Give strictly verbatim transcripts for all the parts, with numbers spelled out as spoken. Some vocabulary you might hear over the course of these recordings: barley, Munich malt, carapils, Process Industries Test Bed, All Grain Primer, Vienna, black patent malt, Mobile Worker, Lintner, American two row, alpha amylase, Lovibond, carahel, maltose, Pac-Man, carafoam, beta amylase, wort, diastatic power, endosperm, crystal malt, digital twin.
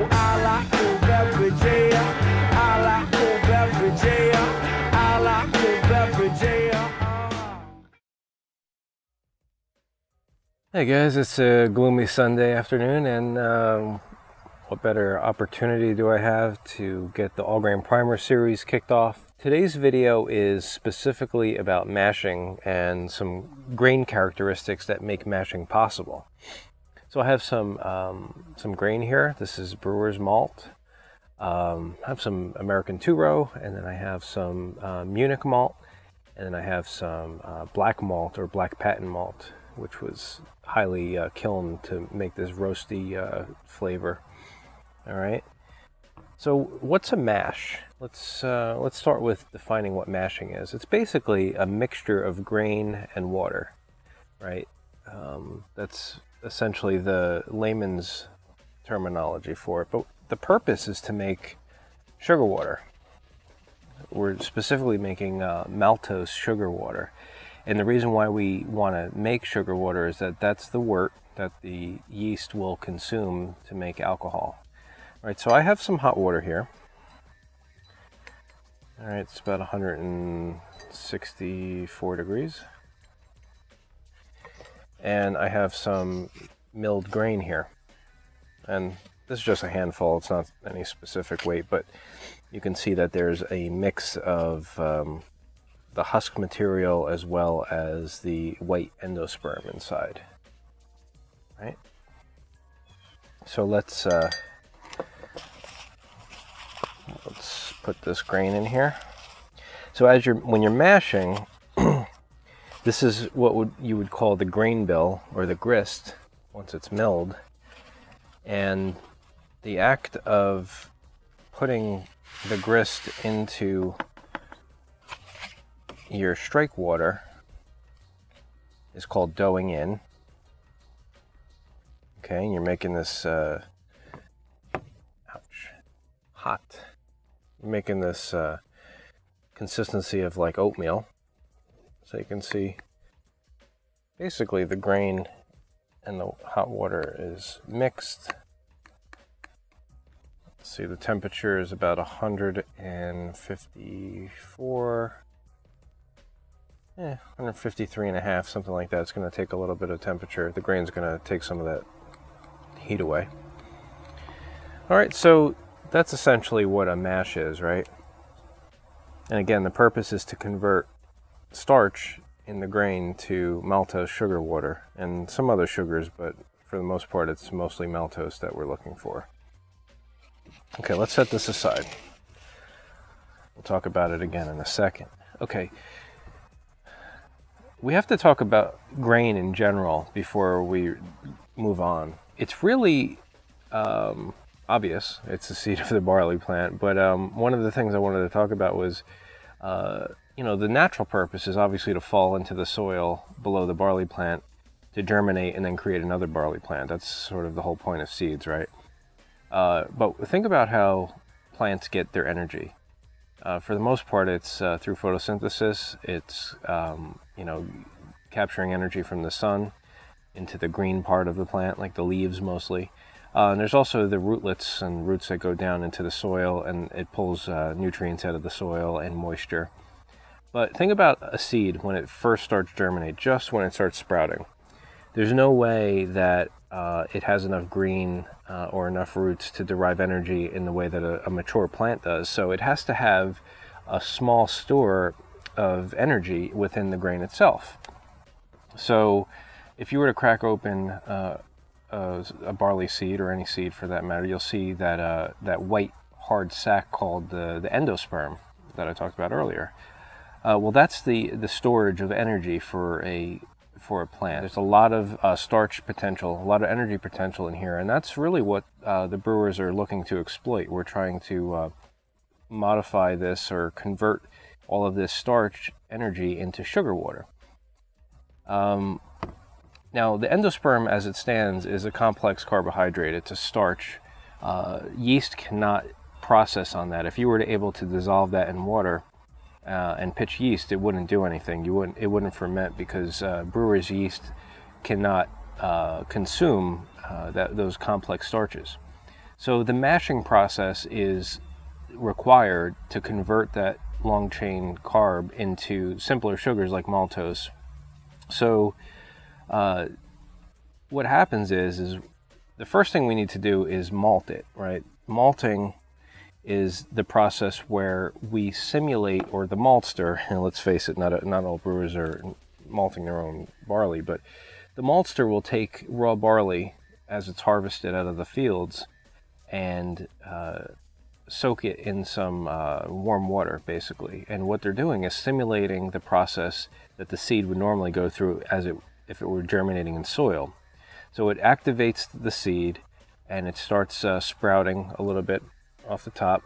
Hey guys, it's a gloomy Sunday afternoon, and um, what better opportunity do I have to get the All Grain Primer series kicked off? Today's video is specifically about mashing and some grain characteristics that make mashing possible. So I have some um, some grain here. This is brewer's malt. Um, I have some American two row, and then I have some uh, Munich malt, and then I have some uh, black malt or black patent malt, which was highly uh, kilned to make this roasty uh, flavor. All right. So what's a mash? Let's uh, let's start with defining what mashing is. It's basically a mixture of grain and water, right? Um, that's essentially the layman's terminology for it. But the purpose is to make sugar water. We're specifically making uh, maltose sugar water. And the reason why we want to make sugar water is that that's the wort that the yeast will consume to make alcohol. All right, so I have some hot water here. All right, it's about one hundred sixty-four degrees. And I have some milled grain here. And this is just a handful, it's not any specific weight, but you can see that there's a mix of um, the husk material as well as the white endosperm inside. Right? So let's uh, let's put this grain in here. So as you're when you're mashing, this is what would you would call the grain bill or the grist once it's milled, and the act of putting the grist into your strike water is called doughing in. Okay, and you're making this uh, ouch, hot. You're making this uh, consistency of like oatmeal. So you can see basically the grain and the hot water is mixed. Let's see, the temperature is about one hundred fifty-four. Eh, one hundred fifty-three and a half, something like that. It's going to take a little bit of temperature. The grain's going to take some of that heat away. All right, so that's essentially what a mash is, right? And again, the purpose is to convert starch in the grain to maltose sugar water and some other sugars, but for the most part, it's mostly maltose that we're looking for. Okay, let's set this aside. We'll talk about it again in a second. Okay. We have to talk about grain in general before we move on. It's really um, obvious, it's the seed of the barley plant, but um, one of the things I wanted to talk about was, uh, you know, the natural purpose is obviously to fall into the soil below the barley plant, to germinate and then create another barley plant. That's sort of the whole point of seeds, right? Uh, but think about how plants get their energy. Uh, for the most part, it's uh, through photosynthesis. It's um, you know, capturing energy from the sun into the green part of the plant, like the leaves mostly. Uh, and there's also the rootlets and roots that go down into the soil, and it pulls uh, nutrients out of the soil and moisture. But think about a seed when it first starts germinate, just when it starts sprouting. There's no way that uh, it has enough green uh, or enough roots to derive energy in the way that a, a mature plant does. So it has to have a small store of energy within the grain itself. So if you were to crack open uh, a, a barley seed, or any seed for that matter, you'll see that uh, that white hard sac called the, the endosperm that I talked about earlier. Uh, well, that's the, the storage of energy for a for a plant. There's a lot of uh, starch potential, a lot of energy potential in here, and that's really what uh, the brewers are looking to exploit. We're trying to uh, modify this or convert all of this starch energy into sugar water. Um, now, the endosperm as it stands is a complex carbohydrate. It's a starch. Uh, yeast cannot process on that. If you were to able to dissolve that in water, Uh, and pitch yeast, it wouldn't do anything. You wouldn't, it wouldn't ferment, because uh, brewer's yeast cannot uh, consume uh, that, those complex starches. So the mashing process is required to convert that long chain carb into simpler sugars like maltose. So uh, what happens is, is the first thing we need to do is malt it, right? Malting is the process where we simulate, or the maltster, and let's face it, not, a, not all brewers are malting their own barley, but the maltster will take raw barley as it's harvested out of the fields and uh, soak it in some uh, warm water, basically. And what they're doing is simulating the process that the seed would normally go through as it, if it were germinating in soil. So it activates the seed and it starts uh, sprouting a little bit off the top.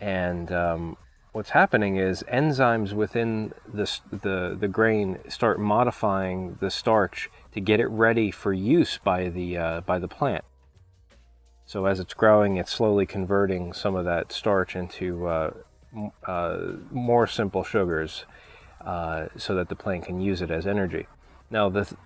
And um, what's happening is enzymes within this, the, the grain start modifying the starch to get it ready for use by the, uh, by the plant. So as it's growing, it's slowly converting some of that starch into uh, uh, more simple sugars uh, so that the plant can use it as energy. Now, the, th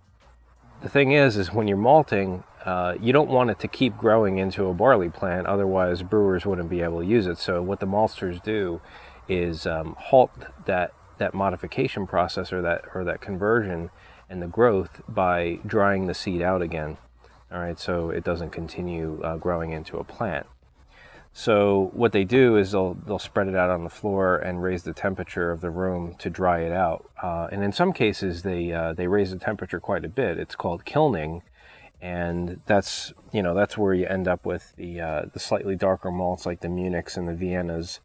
the thing is, is when you're malting, uh, you don't want it to keep growing into a barley plant, otherwise brewers wouldn't be able to use it. So what the maltsters do is um, halt that, that modification process or that, or that conversion and the growth by drying the seed out again. All right, so it doesn't continue uh, growing into a plant. So what they do is they'll, they'll spread it out on the floor and raise the temperature of the room to dry it out. Uh, and in some cases, they, uh, they raise the temperature quite a bit. It's called kilning. And that's, you know, that's where you end up with the, uh, the slightly darker malts like the Munichs and the Viennas.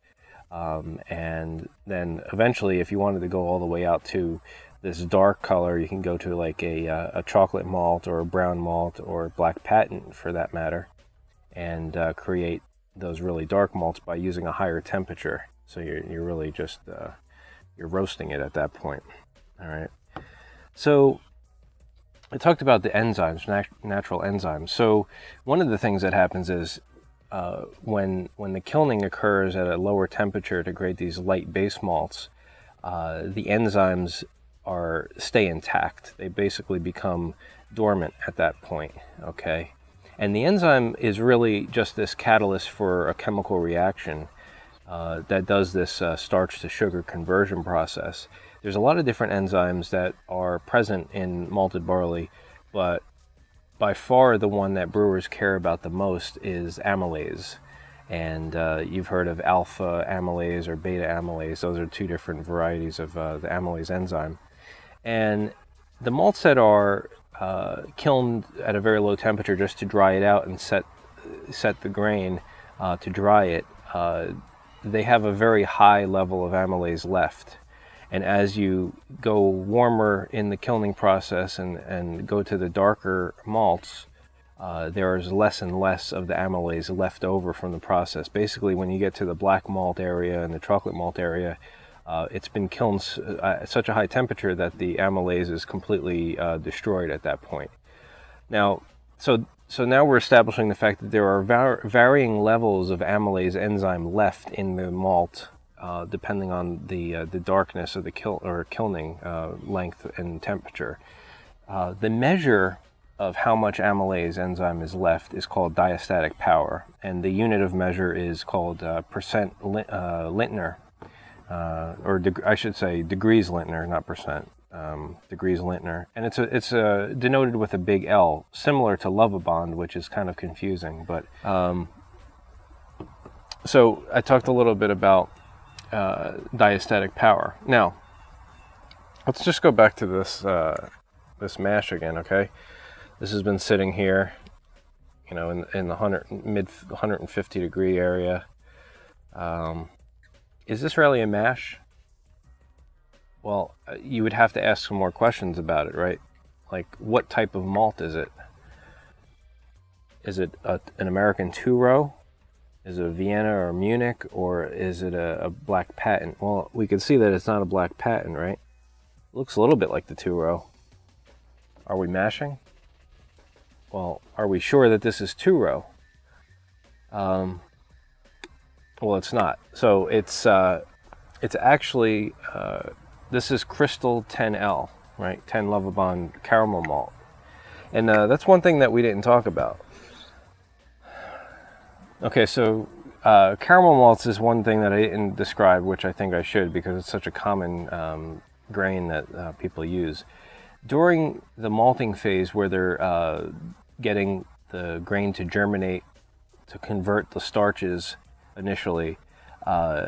Um, and then eventually, if you wanted to go all the way out to this dark color, you can go to like a, uh, a chocolate malt or a brown malt or black patent for that matter, and uh, create those really dark malts by using a higher temperature. So you're, you're really just, uh, you're roasting it at that point. All right. So I talked about the enzymes, nat natural enzymes. So one of the things that happens is uh, when, when the kilning occurs at a lower temperature to create these light base malts, uh, the enzymes are stay intact. They basically become dormant at that point, okay? And the enzyme is really just this catalyst for a chemical reaction uh, that does this uh, starch to sugar conversion process. There's a lot of different enzymes that are present in malted barley, but by far the one that brewers care about the most is amylase. And uh, you've heard of alpha amylase or beta amylase. Those are two different varieties of uh, the amylase enzyme. And the malts that are uh, kilned at a very low temperature just to dry it out and set, set the grain uh, to dry it, uh, they have a very high level of amylase left. And as you go warmer in the kilning process and, and go to the darker malts, uh, there is less and less of the amylase left over from the process. Basically, when you get to the black malt area and the chocolate malt area, Uh, it's been kilned at such a high temperature that the amylase is completely uh, destroyed at that point. Now, so, so now we're establishing the fact that there are var varying levels of amylase enzyme left in the malt, uh, depending on the, uh, the darkness of the kil or kilning uh, length and temperature. Uh, the measure of how much amylase enzyme is left is called diastatic power, and the unit of measure is called uh, percent li uh, Lintner. Uh, or I should say degrees Lintner, not percent, um, degrees Lintner. And it's, a, it's a denoted with a big L, similar to Lovibond, which is kind of confusing. But um, so I talked a little bit about uh, diastatic power. Now, let's just go back to this, uh, this mash again, okay? This has been sitting here, you know, in, in the one hundred, mid one hundred fifty degree area. Um, Is this really a mash? Well, you would have to ask some more questions about it, right? Like, what type of malt is it? Is it a, an American two row? Is it a Vienna or Munich? Or is it a, a black patent? Well, we can see that it's not a black patent, right? It looks a little bit like the two row. Are we mashing? Well, are we sure that this is two row? Um... Well, it's not. So it's uh, it's actually uh, this is crystal ten L, right? ten Lovibond caramel malt, and uh, that's one thing that we didn't talk about. Okay, so uh, caramel malts is one thing that I didn't describe, which I think I should, because it's such a common um, grain that uh, people use. During the malting phase, where they're uh, getting the grain to germinate, to convert the starches initially, uh,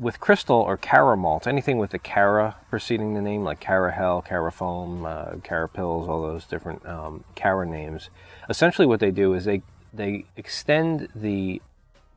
with crystal or cara malt, anything with the cara preceding the name, like carahel, carafoam, uh, carapils, all those different um, cara names, essentially what they do is they, they extend the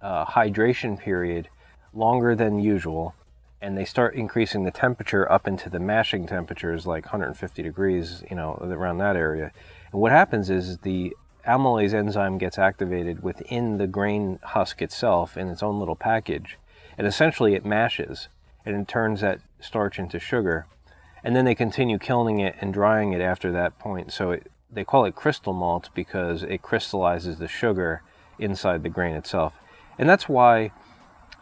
uh, hydration period longer than usual, and they start increasing the temperature up into the mashing temperatures, like one hundred fifty degrees, you know, around that area. And what happens is the amylase enzyme gets activated within the grain husk itself in its own little package, and essentially it mashes, and it turns that starch into sugar. And then they continue kilning it and drying it after that point. So it, they call it crystal malt because it crystallizes the sugar inside the grain itself. And that's why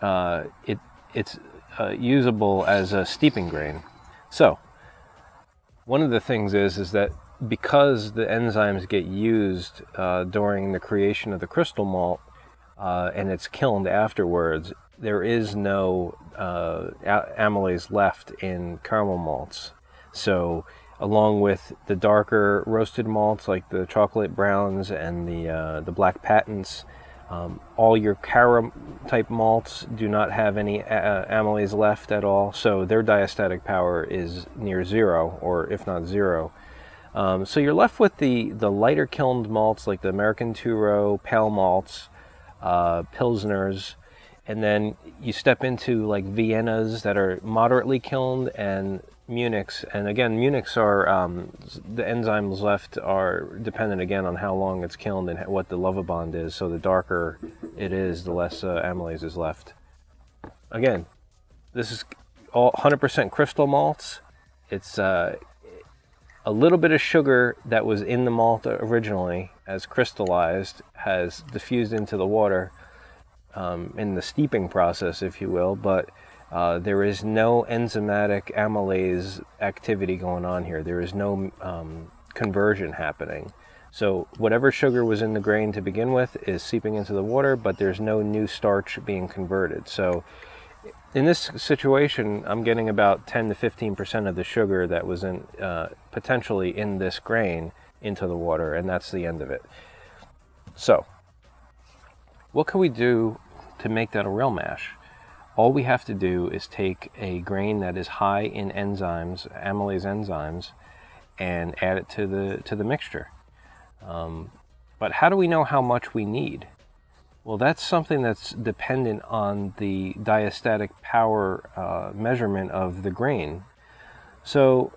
uh, it it's uh, usable as a steeping grain. So one of the things is, is that because the enzymes get used uh, during the creation of the crystal malt, uh, and it's kilned afterwards, there is no uh, amylase left in caramel malts. So along with the darker roasted malts, like the chocolate browns and the, uh, the black patents, um, all your cara type malts do not have any uh, amylase left at all. So their diastatic power is near zero, or if not zero. Um, so you're left with the, the lighter kilned malts, like the American two row, pale malts, uh, pilsners, and then you step into like Viennas that are moderately kilned, and Munichs. And again, Munichs are, um, the enzymes left are dependent again on how long it's kilned and what the Lovibond is. So the darker it is, the less uh, amylase is left. Again, this is all one hundred percent crystal malts. It's uh, a little bit of sugar that was in the malt originally, as crystallized, has diffused into the water. Um, in the steeping process, if you will, but uh, there is no enzymatic amylase activity going on here. There is no um, conversion happening. So whatever sugar was in the grain to begin with is seeping into the water, but there's no new starch being converted. So in this situation, I'm getting about ten to fifteen percent of the sugar that was in, uh, potentially in this grain into the water, and that's the end of it. So what can we do to make that a real mash? All we have to do is take a grain that is high in enzymes, amylase enzymes, and add it to the to the mixture. Um, but how do we know how much we need? Well, that's something that's dependent on the diastatic power uh, measurement of the grain. So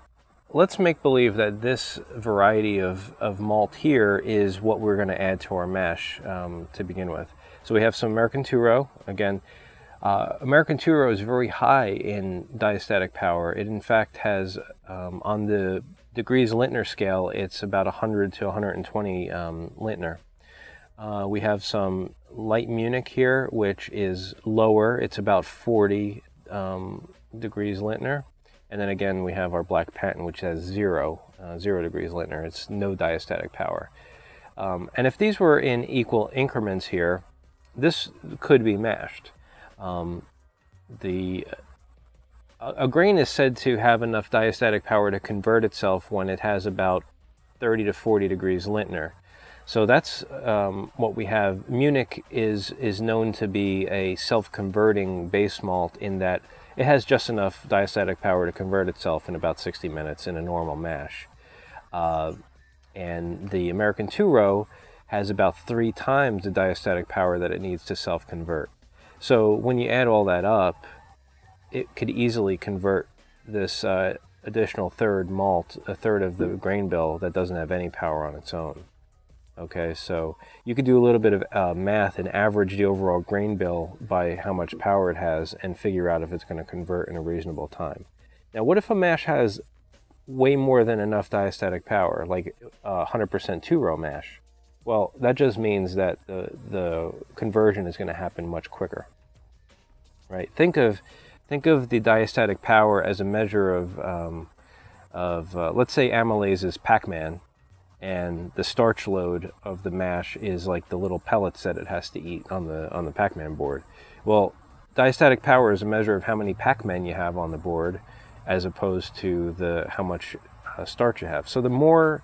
let's make believe that this variety of, of malt here is what we're going to add to our mash um, to begin with. So we have some American two row. Again, uh, American two row is very high in diastatic power. It in fact has, um, on the degrees Lintner scale, it's about one hundred to one hundred twenty um, Lintner. Uh, we have some light Munich here, which is lower. It's about forty um, degrees Lintner. And then again, we have our black patent, which has zero, uh, zero degrees Lintner. It's no diastatic power. Um, and if these were in equal increments here, this could be mashed. Um, the, a, a grain is said to have enough diastatic power to convert itself when it has about thirty to forty degrees Lintner. So that's um, what we have. Munich is, is known to be a self-converting base malt in that it has just enough diastatic power to convert itself in about sixty minutes in a normal mash. Uh, and the American two row has about three times the diastatic power that it needs to self-convert. So when you add all that up, it could easily convert this uh, additional third malt, a third of the grain bill that doesn't have any power on its own. Okay, so you could do a little bit of uh, math and average the overall grain bill by how much power it has and figure out if it's going to convert in a reasonable time. Now, what if a mash has way more than enough diastatic power, like uh, one hundred percent two-row mash? Well, that just means that the, the conversion is going to happen much quicker, right? Think of, think of the diastatic power as a measure of, um, of uh, let's say amylase is Pac-Man, and the starch load of the mash is like the little pellets that it has to eat on the on the Pac-Man board. Well, diastatic power is a measure of how many Pac-Men you have on the board, as opposed to the how much uh, starch you have. So the more,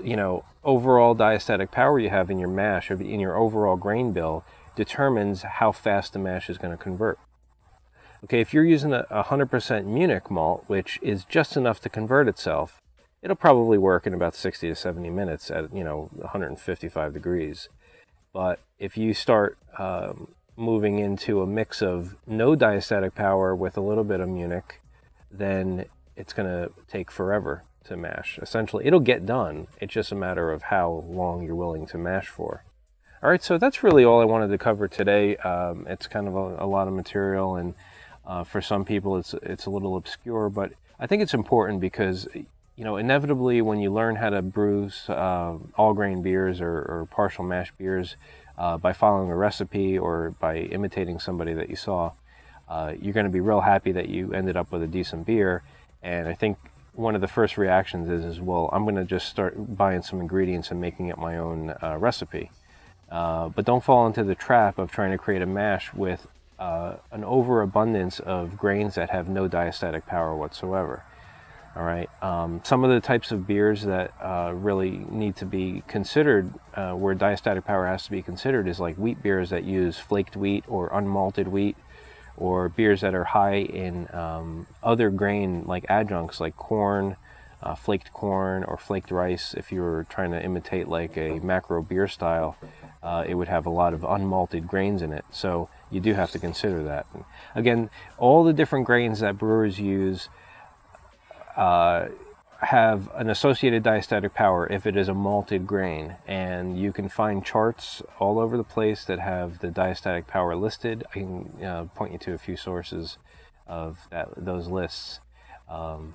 you know, overall diastatic power you have in your mash, in your overall grain bill, determines how fast the mash is going to convert. Okay, if you're using a one hundred percent Munich malt, which is just enough to convert itself, it'll probably work in about sixty to seventy minutes at, you know, one hundred fifty-five degrees. But if you start um, moving into a mix of no diastatic power with a little bit of Munich, then it's going to take forever to mash. Essentially, it'll get done. It's just a matter of how long you're willing to mash for. All right, so that's really all I wanted to cover today. Um, it's kind of a, a lot of material, and uh, for some people it's, it's a little obscure, but I think it's important because, you know, inevitably when you learn how to brew uh, all grain beers or, or partial mash beers uh, by following a recipe or by imitating somebody that you saw, uh, you're going to be real happy that you ended up with a decent beer. And I think one of the first reactions is, is well, I'm going to just start buying some ingredients and making it my own uh, recipe. Uh, but don't fall into the trap of trying to create a mash with uh, an overabundance of grains that have no diastatic power whatsoever. All right. Um, some of the types of beers that uh, really need to be considered, uh, where diastatic power has to be considered, is like wheat beers that use flaked wheat or unmalted wheat, or beers that are high in um, other grain like adjuncts like corn, uh, flaked corn, or flaked rice. If you're trying to imitate like a macro beer style, uh, it would have a lot of unmalted grains in it. So you do have to consider that. And again, all the different grains that brewers use Uh, have an associated diastatic power if it is a malted grain, and you can find charts all over the place that have the diastatic power listed. I can uh, point you to a few sources of that, those lists. Um,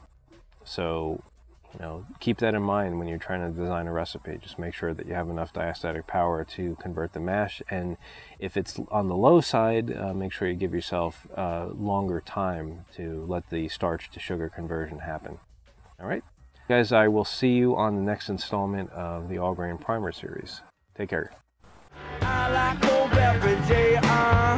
so, you know, keep that in mind when you're trying to design a recipe. Just make sure that you have enough diastatic power to convert the mash, and if it's on the low side, uh, make sure you give yourself uh, longer time to let the starch to sugar conversion happen. All right, guys, I will see you on the next installment of the All Grain Primer series. Take care. I like